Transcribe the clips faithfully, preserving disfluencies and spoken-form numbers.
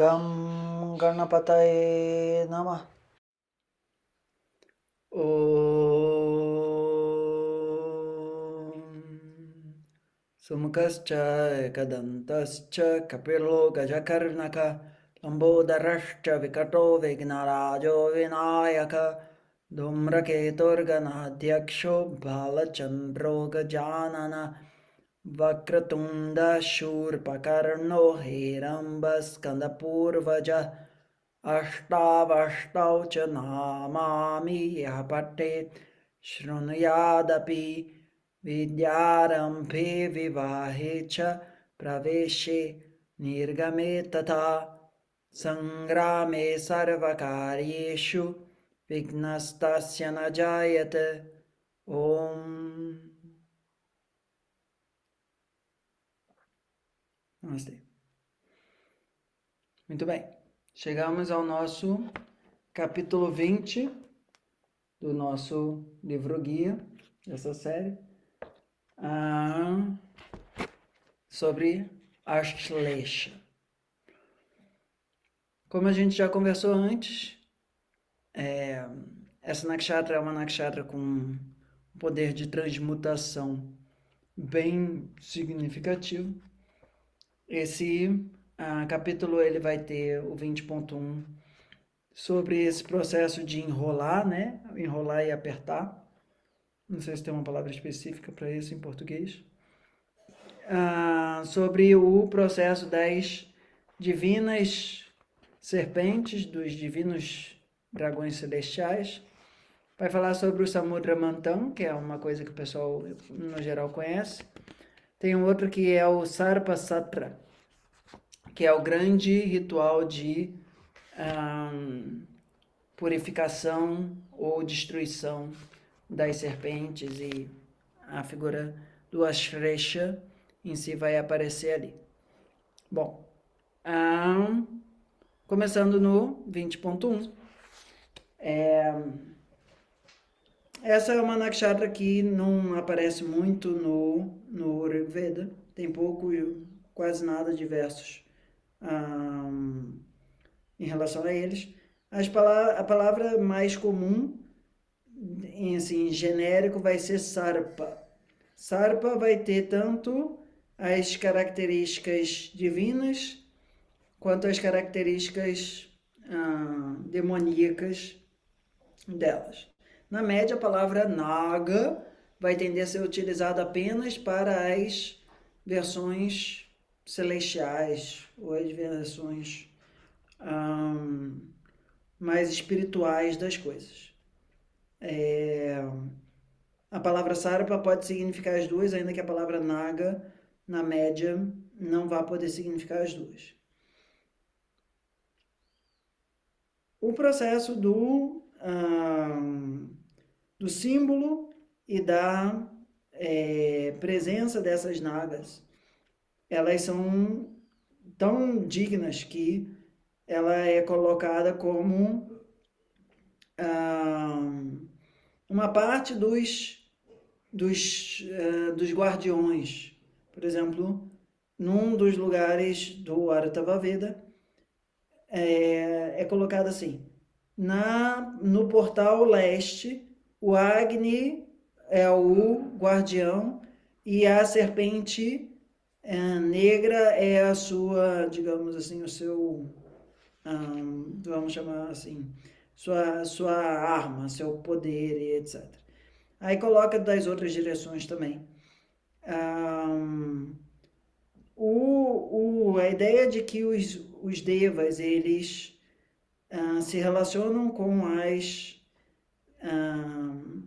Gam Ganapataye Namah. Om Sumukascha Kadantascha Kapirlo Gajakarnaka Lambodarascha Vikato Vignarajo Vinayaka Dhumraketurganadhyaksho Bhalachandro Gajanana Vakratunda Shurpakarno Hirambhaskandapurvaja Ashtavashtau cha namami yapate shrunuyadapi vidyarambhe vivahe cha praveshe nirgame tatha sangrame sarvakaryeshu vignastasya najayate. Om. Namaste. Muito bem. Chegamos ao nosso capítulo vinte do nosso livro-guia dessa série, ah, sobre Ashleṣa. Como a gente já conversou antes, é, essa nakshatra é uma nakshatra com um poder de transmutação bem significativo. Esse... Uh, capítulo ele vai ter o vinte ponto um sobre esse processo de enrolar, né? Enrolar e apertar. Não sei se tem uma palavra específica para isso em português. Uh, sobre o processo das divinas serpentes, dos divinos dragões celestiais. Vai falar sobre o Samudra Manthan, que é uma coisa que o pessoal, no geral, conhece. Tem um outro que é o Sarpa Satra, que é o grande ritual de um, purificação ou destruição das serpentes, e a figura do Ashleṣa em si vai aparecer ali. Bom, um, começando no vinte ponto um, é, essa é uma nakshatra que não aparece muito no, no Rigveda, tem pouco, quase nada de versos Um, em relação a eles. As pala- a palavra mais comum, em, assim, em genérico, vai ser sarpa. Sarpa vai ter tanto as características divinas quanto as características um, demoníacas delas. Na média, a palavra naga vai tender a ser utilizada apenas para as versões celestiais, ou as versões um, mais espirituais das coisas. É, a palavra sarpa pode significar as duas, ainda que a palavra naga, na média, não vá poder significar as duas. O processo do, um, do símbolo e da é, presença dessas nagas, elas são tão dignas que ela é colocada como uh, uma parte dos, dos, uh, dos guardiões. Por exemplo, num dos lugares do Atharvaveda, é, é colocada assim. Na, no portal leste, o Agni é o guardião e a serpente... É, negra é a sua, digamos assim, o seu, um, vamos chamar assim, sua, sua arma, seu poder e etcétera. Aí coloca das outras direções também. Um, o, o, a ideia de que os, os devas, eles uh, se relacionam com as, uh,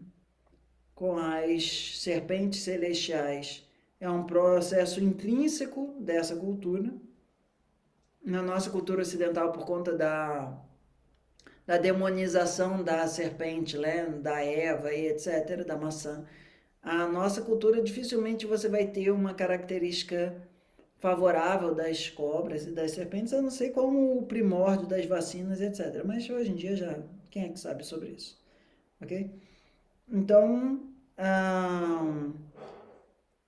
com as serpentes celestiais, é um processo intrínseco dessa cultura. Na nossa cultura ocidental, por conta da, da demonização da serpente, né? Da Eva e etcétera, da maçã, a nossa cultura dificilmente você vai ter uma característica favorável das cobras e das serpentes, a não ser como o primórdio das vacinas, etcétera. Mas hoje em dia já, quem é que sabe sobre isso? Ok? Então... Um...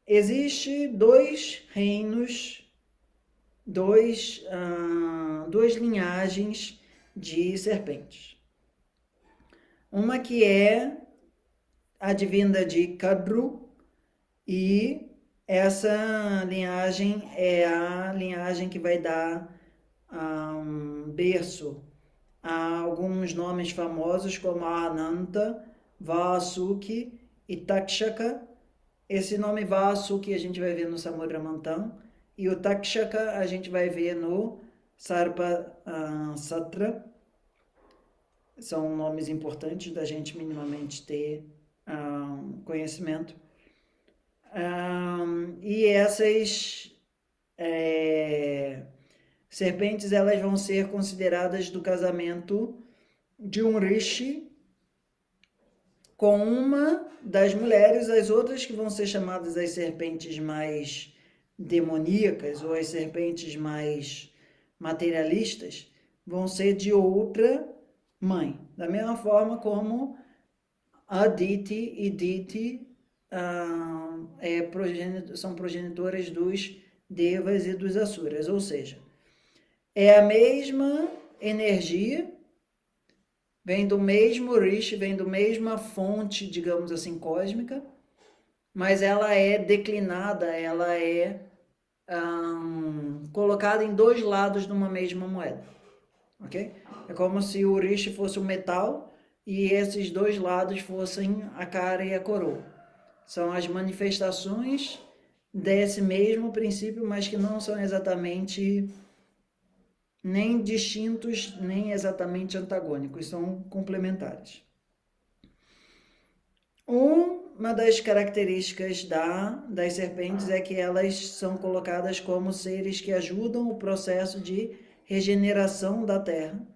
Existem dois reinos, dois, uh, eram duas linhagens de serpentes. Uma que é advinda de Kadru, e essa linhagem é a linhagem que vai dar um, berço a alguns nomes famosos como Ananta, Vasuki e Takshaka. Esse nome Vasuki a gente vai ver no Samudra Manthan, e o Takshaka a gente vai ver no Sarpa uh, Satra. São nomes importantes da gente minimamente ter um, conhecimento. Um, e essas é, serpentes, elas vão ser consideradas do casamento de um rishi com uma das mulheres. As outras que vão ser chamadas as serpentes mais demoníacas ou as serpentes mais materialistas vão ser de outra mãe, da mesma forma como Aditi e Diti ah, é, progenitor, são progenitoras dos devas e dos asuras, ou seja, é a mesma energia, vem do mesmo rishi, vem da mesma fonte, digamos assim, cósmica, mas ela é declinada, ela é um, colocada em dois lados de uma mesma moeda, ok? É como se o rishi fosse o metal e esses dois lados fossem a cara e a coroa. São as manifestações desse mesmo princípio, mas que não são exatamente nem distintos, nem exatamente antagônicos, são complementares. Uma das características da, das serpentes é que elas são colocadas como seres que ajudam o processo de regeneração da Terra.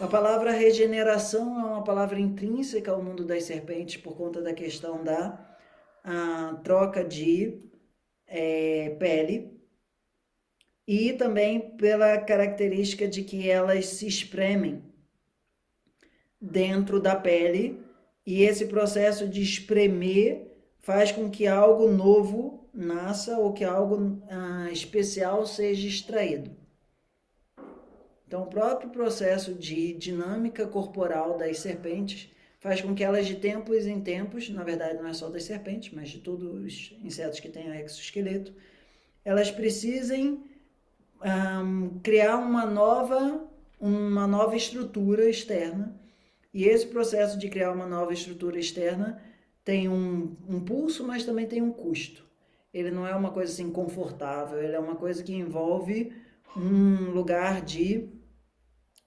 A palavra regeneração é uma palavra intrínseca ao mundo das serpentes por conta da questão da a, troca de é, pele, e também pela característica de que elas se espremem dentro da pele, e esse processo de espremer faz com que algo novo nasça ou que algo ah, especial seja extraído. Então, o próprio processo de dinâmica corporal das serpentes faz com que elas, de tempos em tempos, na verdade não é só das serpentes, mas de todos os insetos que têm exoesqueleto, elas precisem ah, criar uma nova, uma nova estrutura externa. E esse processo de criar uma nova estrutura externa tem um, um impulso, mas também tem um custo. Ele não é uma coisa assim confortável, ele é uma coisa que envolve um lugar de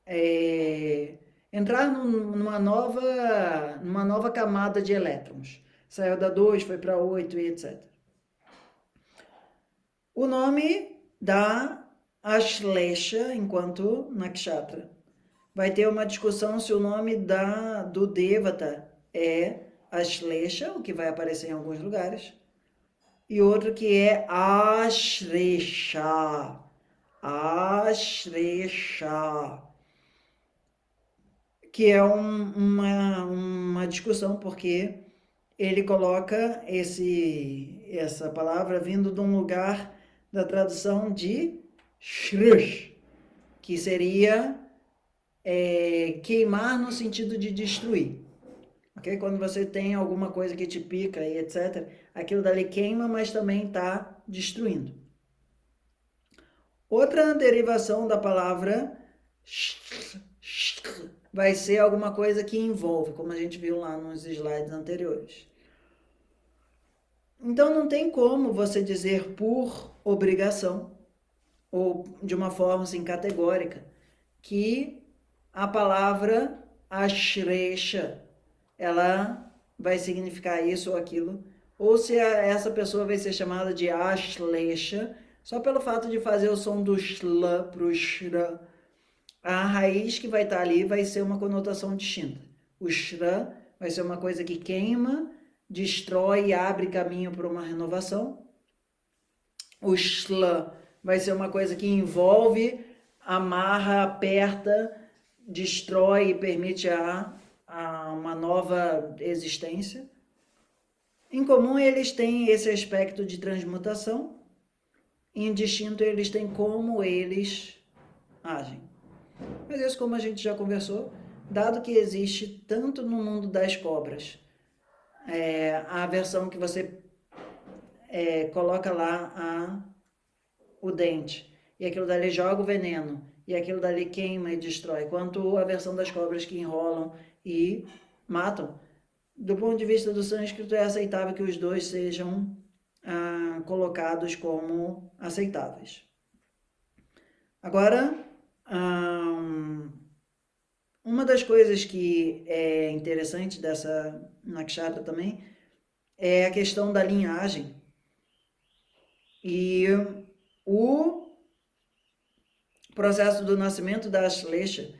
é, entrar num, numa, nova, numa nova camada de elétrons. Saiu da dois, foi para oito e etcétera. O nome da Ashleṣa enquanto Nakshatra. Vai ter uma discussão se o nome da, do Devata é Ashleṣa, o que vai aparecer em alguns lugares, e outro que é Ashleṣa. Ashleṣa. Que é um, uma, uma discussão, porque ele coloca esse, essa palavra vindo de um lugar da tradução de Shrish, que seria... É, queimar no sentido de destruir, ok? Quando você tem alguma coisa que te pica e etcétera, aquilo dali queima, mas também está destruindo. Outra derivação da palavra vai ser alguma coisa que envolve, como a gente viu lá nos slides anteriores. Então não tem como você dizer por obrigação, ou de uma forma assim categórica, que a palavra Ashleṣa, ela vai significar isso ou aquilo, ou se a, essa pessoa vai ser chamada de Ashleṣa, só pelo fato de fazer o som do shla para o shra. A raiz que vai estar tá ali vai ser uma conotação distinta. O shra vai ser uma coisa que queima, destrói e abre caminho para uma renovação. O shla vai ser uma coisa que envolve, amarra, aperta, destrói e permite a, a uma nova existência. Em comum eles têm esse aspecto de transmutação, em distinto eles têm como eles agem. Mas isso, como a gente já conversou, dado que existe tanto no mundo das cobras, é, a versão que você é, coloca lá a, o dente, e aquilo dali joga o veneno, e aquilo dali queima e destrói, quanto a versão das cobras que enrolam e matam. Do ponto de vista do sânscrito, é aceitável que os dois sejam ah, colocados como aceitáveis. Agora, ah, uma das coisas que é interessante dessa Nakshatra também é a questão da linhagem. E o processo do nascimento da Ashleṣa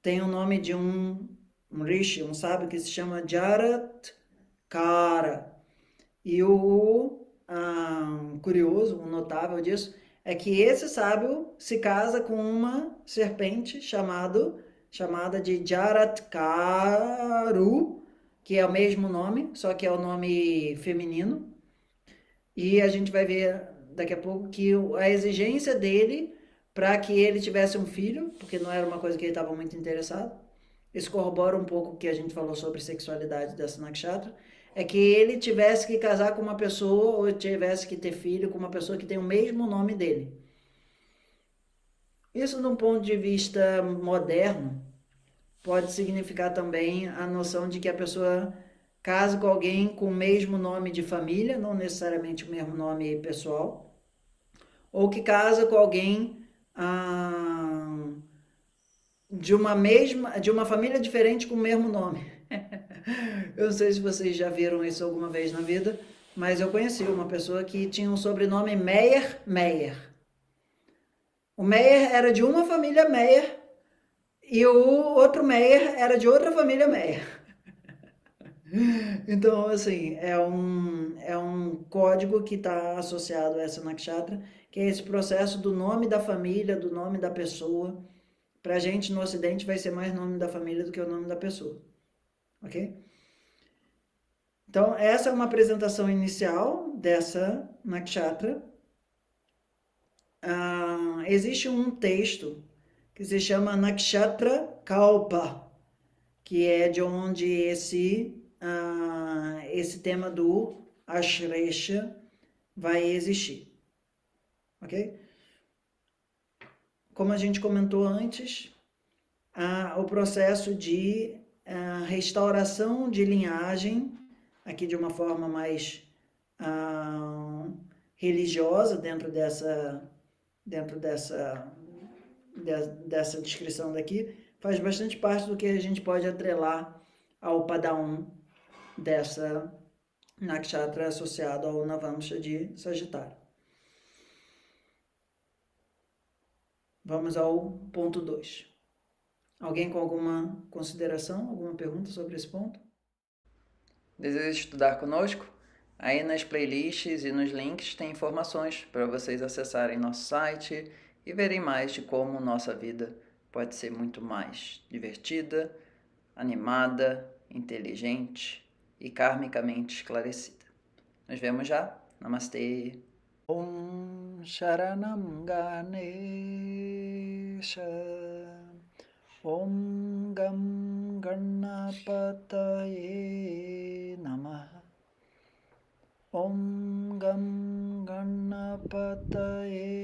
tem o nome de um um rishi, um sábio que se chama Jarat Kara. E o um, curioso, o notável disso, é que esse sábio se casa com uma serpente chamado, chamada de Jarat Karu, que é o mesmo nome, só que é o nome feminino. E a gente vai ver daqui a pouco que a exigência dele para que ele tivesse um filho, porque não era uma coisa que ele estava muito interessado, isso corrobora um pouco o que a gente falou sobre sexualidade dessa Nakshatra, é que ele tivesse que casar com uma pessoa ou tivesse que ter filho com uma pessoa que tem o mesmo nome dele. Isso, de um ponto de vista moderno, pode significar também a noção de que a pessoa casa com alguém com o mesmo nome de família, não necessariamente o mesmo nome pessoal, ou que casa com alguém... Ah, de uma mesma, de uma família diferente com o mesmo nome. Eu não sei se vocês já viram isso alguma vez na vida, mas eu conheci uma pessoa que tinha um sobrenome Meyer Meyer. O Meyer era de uma família Meyer e o outro Meyer era de outra família Meyer. Então, assim, é um, é um código que está associado a essa Nakshatra, que é esse processo do nome da família, do nome da pessoa. Para a gente, no Ocidente, vai ser mais nome da família do que o nome da pessoa, ok? Então, essa é uma apresentação inicial dessa Nakshatra. Ah, existe um texto que se chama Nakshatra Kalpa, que é de onde esse, ah, esse tema do Ashleṣa vai existir, ok? Como a gente comentou antes, a, o processo de a, restauração de linhagem, aqui de uma forma mais a, religiosa, dentro dessa, dentro dessa, de, dessa descrição daqui, faz bastante parte do que a gente pode atrelar ao Padawan dessa Nakshatra associado ao Navamsa de Sagitário. Vamos ao ponto dois. Alguém com alguma consideração, alguma pergunta sobre esse ponto? Deseja estudar conosco? Aí nas playlists e nos links tem informações para vocês acessarem nosso site e verem mais de como nossa vida pode ser muito mais divertida, animada, inteligente e karmicamente esclarecida. Nos vemos já. Namastê! Om Sharanam Ganesha Om Gam Ganapataye Namaha Om Gam Ganapataye